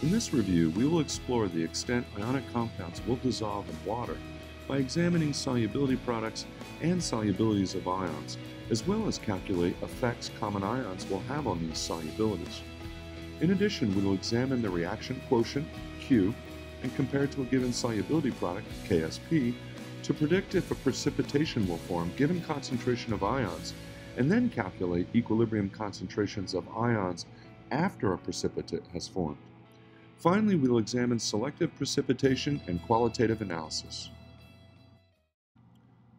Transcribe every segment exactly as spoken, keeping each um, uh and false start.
In this review, we will explore the extent ionic compounds will dissolve in water by examining solubility products and solubilities of ions, as well as calculate effects common ions will have on these solubilities. In addition, we will examine the reaction quotient, Q, and compare to a given solubility product, K S P, to predict if a precipitation will form given concentration of ions, and then calculate equilibrium concentrations of ions after a precipitate has formed. Finally, we will examine selective precipitation and qualitative analysis.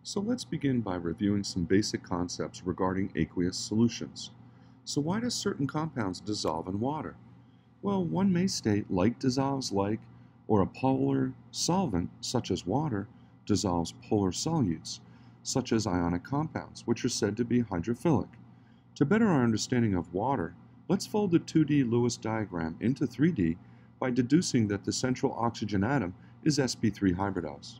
So let's begin by reviewing some basic concepts regarding aqueous solutions. So why do certain compounds dissolve in water? Well, one may state like dissolves like, or a polar solvent, such as water, dissolves polar solutes, such as ionic compounds, which are said to be hydrophilic. To better our understanding of water, let's fold the two D Lewis diagram into three D by deducing that the central oxygen atom is S p three hybridized.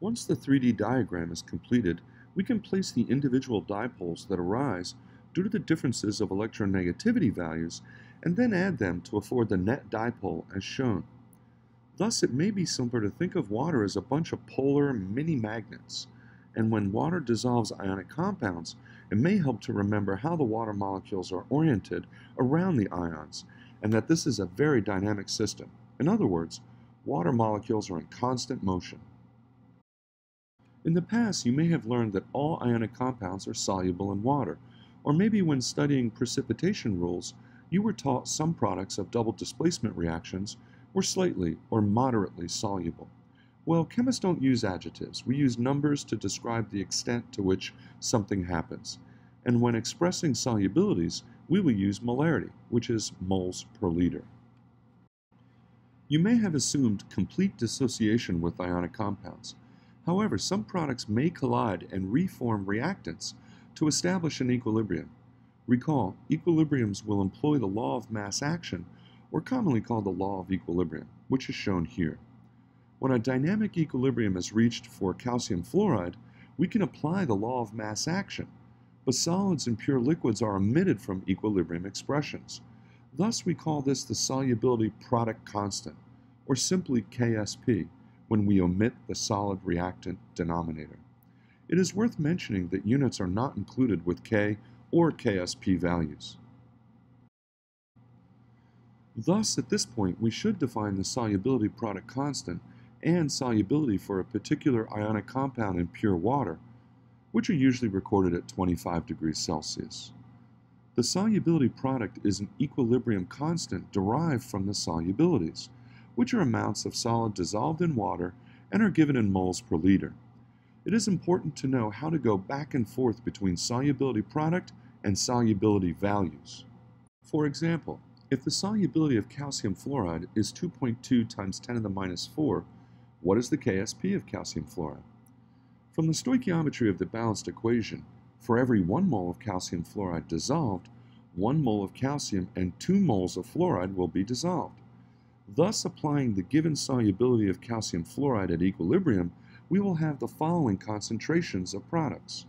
Once the three D diagram is completed, we can place the individual dipoles that arise due to the differences of electronegativity values and then add them to afford the net dipole as shown. Thus, it may be simpler to think of water as a bunch of polar mini-magnets, and when water dissolves ionic compounds, it may help to remember how the water molecules are oriented around the ions, and that this is a very dynamic system. In other words, water molecules are in constant motion. In the past, you may have learned that all ionic compounds are soluble in water, or maybe when studying precipitation rules, you were taught some products of double displacement reactions were slightly or moderately soluble. Well, chemists don't use adjectives. We use numbers to describe the extent to which something happens. And when expressing solubilities, we will use molarity, which is moles per liter. You may have assumed complete dissociation with ionic compounds. However, some products may collide and reform reactants to establish an equilibrium. Recall, equilibriums will employ the law of mass action, or commonly called the law of equilibrium, which is shown here. When a dynamic equilibrium is reached for calcium fluoride, we can apply the law of mass action, but solids and pure liquids are omitted from equilibrium expressions. Thus, we call this the solubility product constant, or simply K S P, when we omit the solid reactant denominator. It is worth mentioning that units are not included with K or K S P values. Thus, at this point, we should define the solubility product constant and solubility for a particular ionic compound in pure water, which are usually recorded at twenty-five degrees Celsius. The solubility product is an equilibrium constant derived from the solubilities, which are amounts of solid dissolved in water and are given in moles per liter. It is important to know how to go back and forth between solubility product and solubility values. For example, if the solubility of calcium fluoride is two point two times ten to the minus four, what is the K S P of calcium fluoride? From the stoichiometry of the balanced equation, for every one mole of calcium fluoride dissolved, one mole of calcium and two moles of fluoride will be dissolved. Thus, applying the given solubility of calcium fluoride at equilibrium, we will have the following concentrations of products.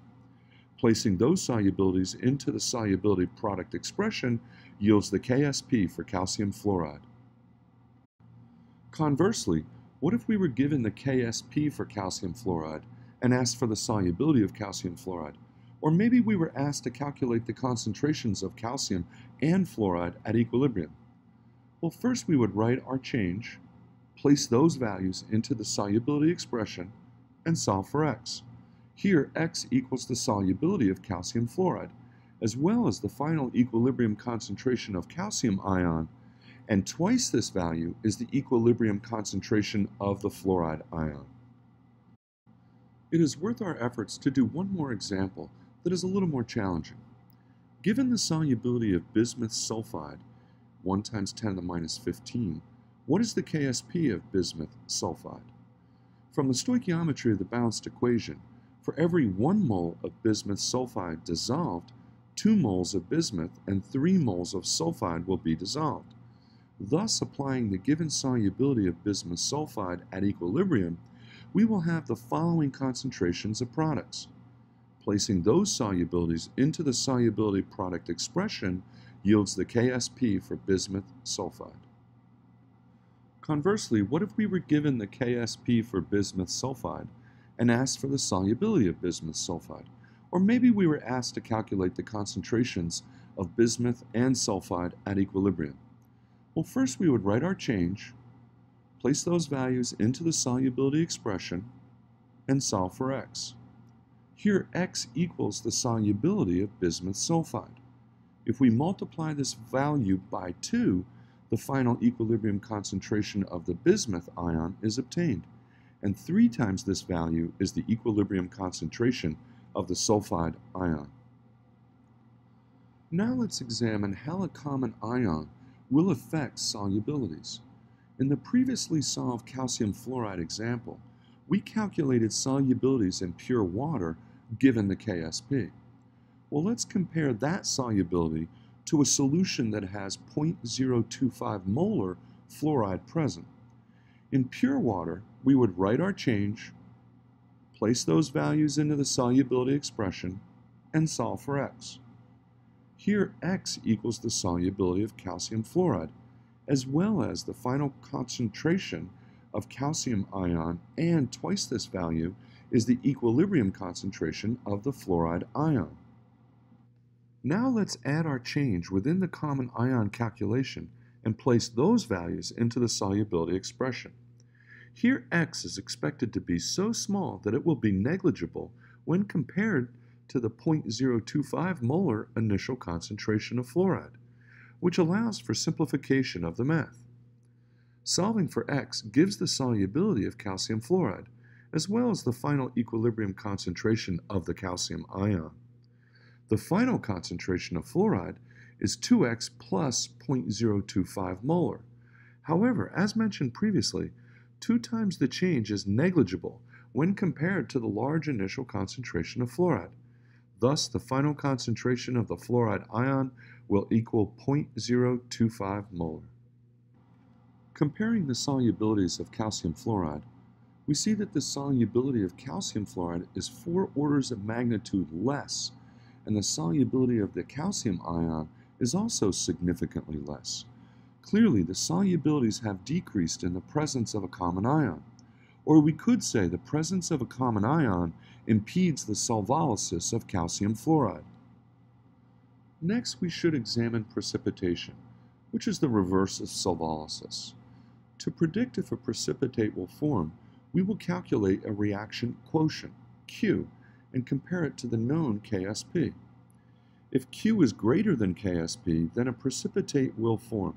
Placing those solubilities into the solubility product expression yields the K S P for calcium fluoride. Conversely, what if we were given the K S P for calcium fluoride and asked for the solubility of calcium fluoride? Or maybe we were asked to calculate the concentrations of calcium and fluoride at equilibrium. Well, first we would write our change, place those values into the solubility expression, and solve for x. Here, x equals the solubility of calcium fluoride, as well as the final equilibrium concentration of calcium ion, and twice this value is the equilibrium concentration of the fluoride ion. It is worth our efforts to do one more example that is a little more challenging. Given the solubility of bismuth sulfide, one times ten to the minus fifteen, what is the K S P of bismuth sulfide? From the stoichiometry of the balanced equation, for every one mole of bismuth sulfide dissolved, two moles of bismuth and three moles of sulfide will be dissolved. Thus, applying the given solubility of bismuth sulfide at equilibrium, we will have the following concentrations of products. Placing those solubilities into the solubility product expression yields the K S P for bismuth sulfide. Conversely, what if we were given the K S P for bismuth sulfide and asked for the solubility of bismuth sulfide? Or maybe we were asked to calculate the concentrations of bismuth and sulfide at equilibrium. Well, first we would write our change, place those values into the solubility expression, and solve for x. Here x equals the solubility of bismuth sulfide. If we multiply this value by two, the final equilibrium concentration of the bismuth ion is obtained, and three times this value is the equilibrium concentration of the sulfide ion. Now let's examine how a common ion will affect solubilities. In the previously solved calcium fluoride example, we calculated solubilities in pure water given the K S P. Well, let's compare that solubility to a solution that has zero point zero two five molar fluoride present. In pure water, we would write our change, place those values into the solubility expression, and solve for x. Here, x equals the solubility of calcium fluoride, as well as the final concentration of calcium ion, and twice this value is the equilibrium concentration of the fluoride ion. Now let's add our change within the common ion calculation and place those values into the solubility expression. Here x is expected to be so small that it will be negligible when compared to the zero point zero two five molar initial concentration of fluoride, which allows for simplification of the math. Solving for x gives the solubility of calcium fluoride, as well as the final equilibrium concentration of the calcium ion. The final concentration of fluoride is two x plus zero point zero two five molar. However, as mentioned previously, two times the change is negligible when compared to the large initial concentration of fluoride. Thus, the final concentration of the fluoride ion will equal zero point zero two five molar. Comparing the solubilities of calcium fluoride, we see that the solubility of calcium fluoride is four orders of magnitude less, and the solubility of the calcium ion is also significantly less. Clearly, the solubilities have decreased in the presence of a common ion, or we could say the presence of a common ion impedes the solvolysis of calcium fluoride. Next, we should examine precipitation, which is the reverse of solvolysis. To predict if a precipitate will form, we will calculate a reaction quotient, Q, and compare it to the known K S P. If Q is greater than K S P, then a precipitate will form,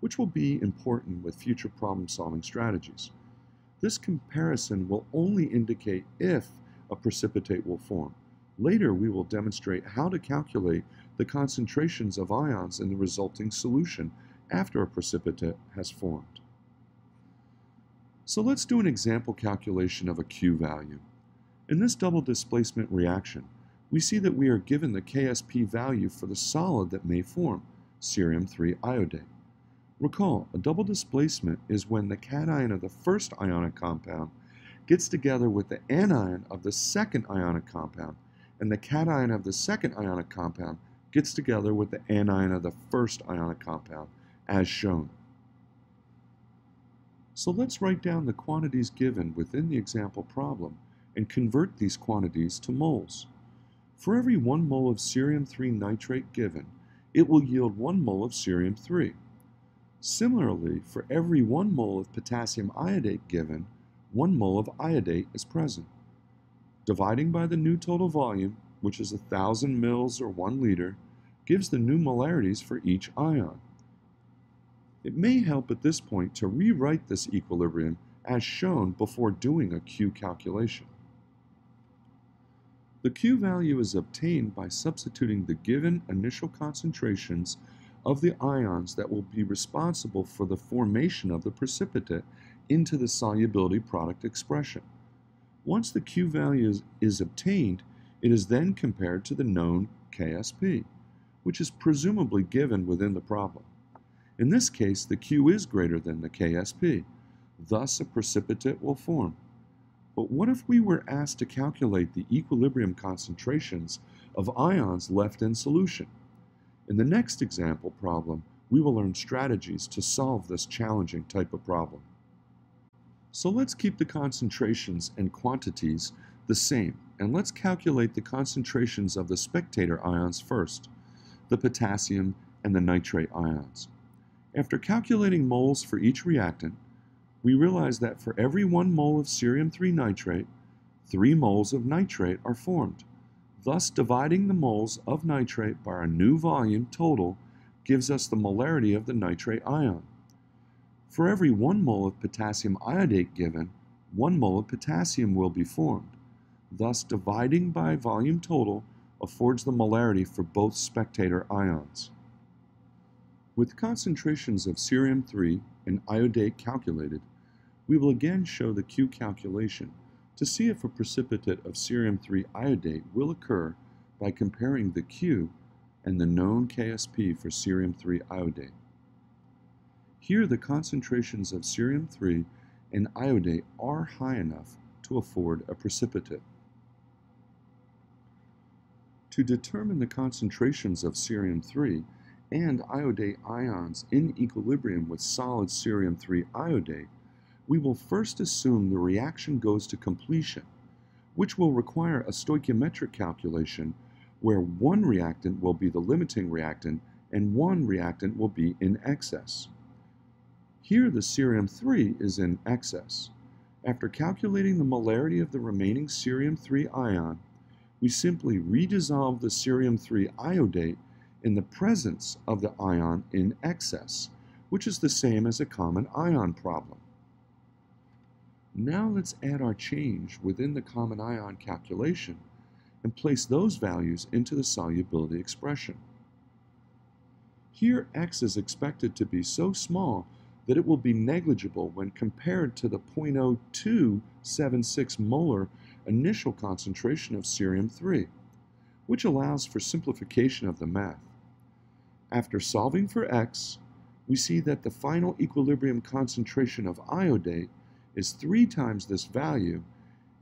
which will be important with future problem-solving strategies. This comparison will only indicate if a precipitate will form. Later, we will demonstrate how to calculate the concentrations of ions in the resulting solution after a precipitate has formed. So let's do an example calculation of a Q value. In this double displacement reaction, we see that we are given the K S P value for the solid that may form, cerium three iodate. Recall, a double displacement is when the cation of the first ionic compound gets together with the anion of the second ionic compound, and the cation of the second ionic compound gets together with the anion of the first ionic compound, as shown. So let's write down the quantities given within the example problem and convert these quantities to moles. For every one mole of cerium three nitrate given, it will yield one mole of cerium three. Similarly, for every one mole of potassium iodate given, one mole of iodate is present. Dividing by the new total volume, which is one thousand mils or one liter, gives the new molarities for each ion. It may help at this point to rewrite this equilibrium as shown before doing a Q calculation. The Q value is obtained by substituting the given initial concentrations of the ions that will be responsible for the formation of the precipitate into the solubility product expression. Once the Q value is, is obtained, it is then compared to the known K S P, which is presumably given within the problem. In this case, the Q is greater than the K S P. Thus, a precipitate will form. But what if we were asked to calculate the equilibrium concentrations of ions left in solution? In the next example problem, we will learn strategies to solve this challenging type of problem. So let's keep the concentrations and quantities the same, and let's calculate the concentrations of the spectator ions first, the potassium and the nitrate ions. After calculating moles for each reactant, we realize that for every one mole of cerium three nitrate, three moles of nitrate are formed. Thus, dividing the moles of nitrate by our new volume total gives us the molarity of the nitrate ion. For every one mole of potassium iodate given, one mole of potassium will be formed. Thus, dividing by volume total affords the molarity for both spectator ions. With concentrations of cerium three and iodate calculated, we will again show the Q calculation to see if a precipitate of cerium three iodate will occur by comparing the Q and the known K S P for cerium three iodate. Here the concentrations of cerium three and iodate are high enough to afford a precipitate. To determine the concentrations of cerium three and iodate ions in equilibrium with solid cerium three iodate, we will first assume the reaction goes to completion, which will require a stoichiometric calculation where one reactant will be the limiting reactant and one reactant will be in excess. Here the cerium three is in excess. After calculating the molarity of the remaining cerium three ion, we simply redissolve the cerium three iodate in the presence of the ion in excess, which is the same as a common ion problem. Now let's add our change within the common ion calculation and place those values into the solubility expression. Here X is expected to be so small that it will be negligible when compared to the zero point zero two seven six molar initial concentration of cerium three, which allows for simplification of the math. After solving for X, we see that the final equilibrium concentration of iodate is three times this value,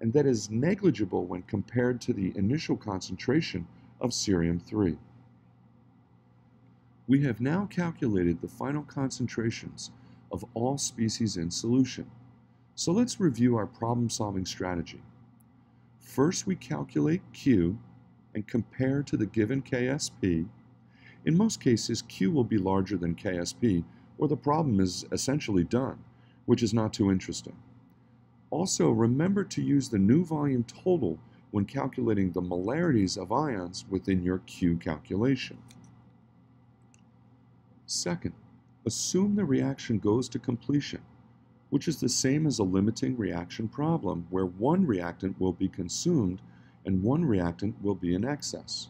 and that is negligible when compared to the initial concentration of cerium three. We have now calculated the final concentrations of all species in solution. So let's review our problem-solving strategy. First, we calculate Q and compare to the given K S P. In most cases, Q will be larger than K S P, or the problem is essentially done, which is not too interesting. Also, remember to use the new volume total when calculating the molarities of ions within your Q calculation. Second, assume the reaction goes to completion, which is the same as a limiting reaction problem where one reactant will be consumed and one reactant will be in excess.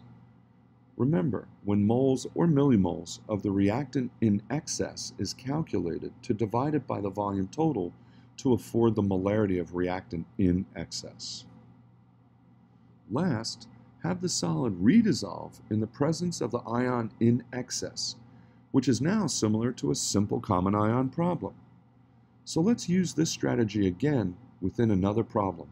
Remember, when moles or millimoles of the reactant in excess is calculated, to divide it by the volume total to afford the molarity of reactant in excess. Last, have the solid redissolve in the presence of the ion in excess, which is now similar to a simple common ion problem. So let's use this strategy again within another problem.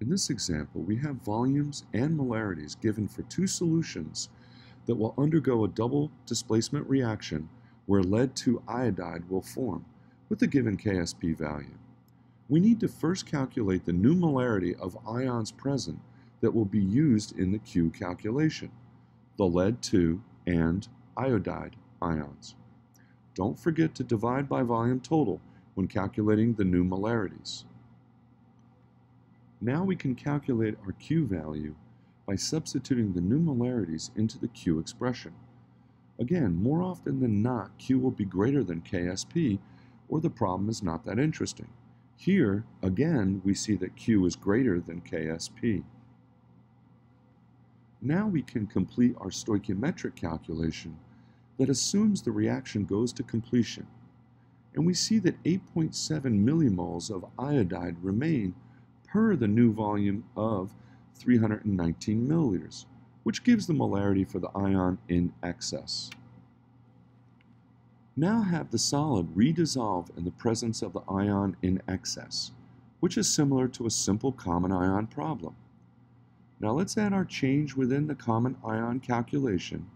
In this example, we have volumes and molarities given for two solutions that will undergo a double displacement reaction where lead(two) iodide will form with the given K S P value. We need to first calculate the new molarity of ions present that will be used in the Q calculation, the lead(two) and iodide ions. Don't forget to divide by volume total when calculating the new molarities. Now we can calculate our Q value by substituting the new molarities into the Q expression. Again, more often than not, Q will be greater than K S P, or the problem is not that interesting. Here, again, we see that Q is greater than K S P. Now we can complete our stoichiometric calculation that assumes the reaction goes to completion, and we see that eight point seven millimoles of iodide remain per the new volume of three hundred nineteen milliliters, which gives the molarity for the ion in excess. Now have the solid redissolve in the presence of the ion in excess, which is similar to a simple common ion problem. Now let's add our change within the common ion calculation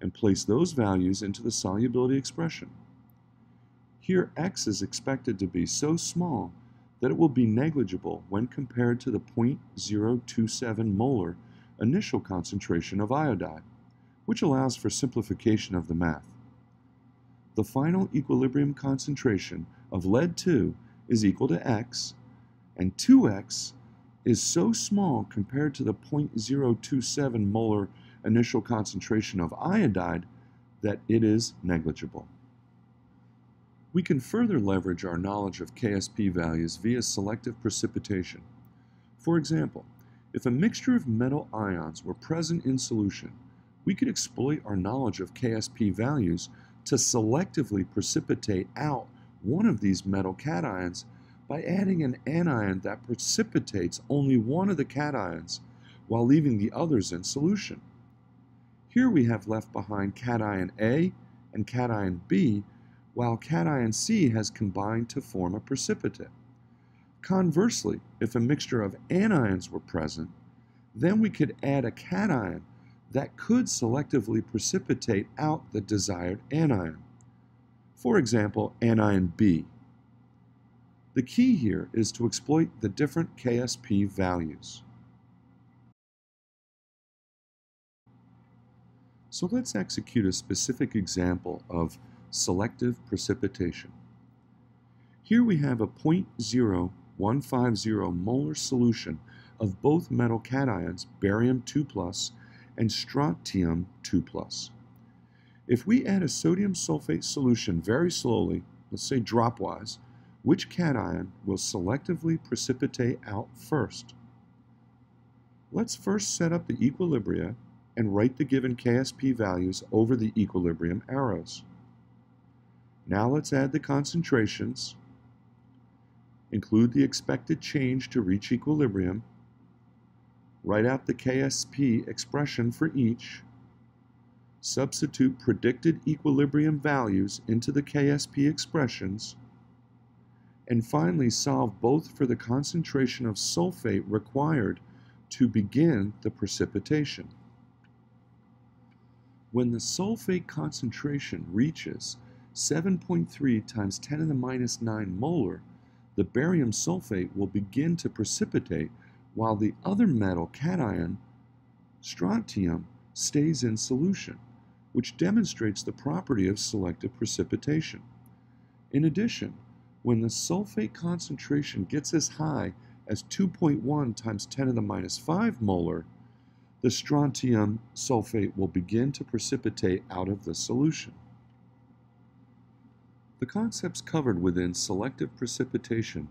and place those values into the solubility expression. Here X is expected to be so small that it will be negligible when compared to the zero point zero two seven molar initial concentration of iodide, which allows for simplification of the math. The final equilibrium concentration of lead two is equal to X, and two X is so small compared to the zero point zero two seven molar initial concentration of iodide that it is negligible. We can further leverage our knowledge of K S P values via selective precipitation. For example, if a mixture of metal ions were present in solution, we could exploit our knowledge of K S P values to selectively precipitate out one of these metal cations by adding an anion that precipitates only one of the cations while leaving the others in solution. Here we have left behind cation A and cation B, while cation C has combined to form a precipitate. Conversely, if a mixture of anions were present, then we could add a cation that could selectively precipitate out the desired anion. For example, anion B. The key here is to exploit the different K S P values. So let's execute a specific example of selective precipitation. Here we have a zero point zero one five zero molar solution of both metal cations barium two plus and strontium two plus. If we add a sodium sulfate solution very slowly, let's say dropwise, which cation will selectively precipitate out first? Let's first set up the equilibria and write the given K S P values over the equilibrium arrows. Now let's add the concentrations, include the expected change to reach equilibrium, write out the K S P expression for each, substitute predicted equilibrium values into the K S P expressions, and finally solve both for the concentration of sulfate required to begin the precipitation. When the sulfate concentration reaches seven point three times ten to the minus nine molar, the barium sulfate will begin to precipitate while the other metal cation, strontium, stays in solution, which demonstrates the property of selective precipitation. In addition, when the sulfate concentration gets as high as two point one times ten to the minus five molar, the strontium sulfate will begin to precipitate out of the solution. The concepts covered within selective precipitation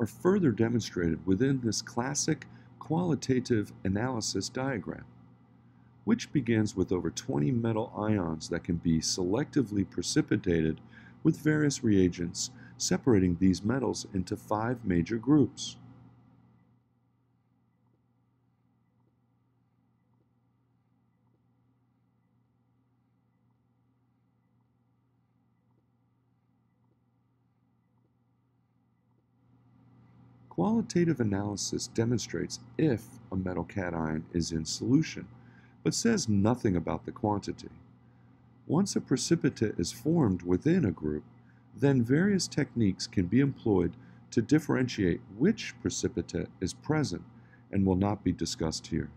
are further demonstrated within this classic qualitative analysis diagram, which begins with over twenty metal ions that can be selectively precipitated with various reagents, separating these metals into five major groups. Qualitative analysis demonstrates if a metal cation is in solution, but says nothing about the quantity. Once a precipitate is formed within a group, then various techniques can be employed to differentiate which precipitate is present and will not be discussed here.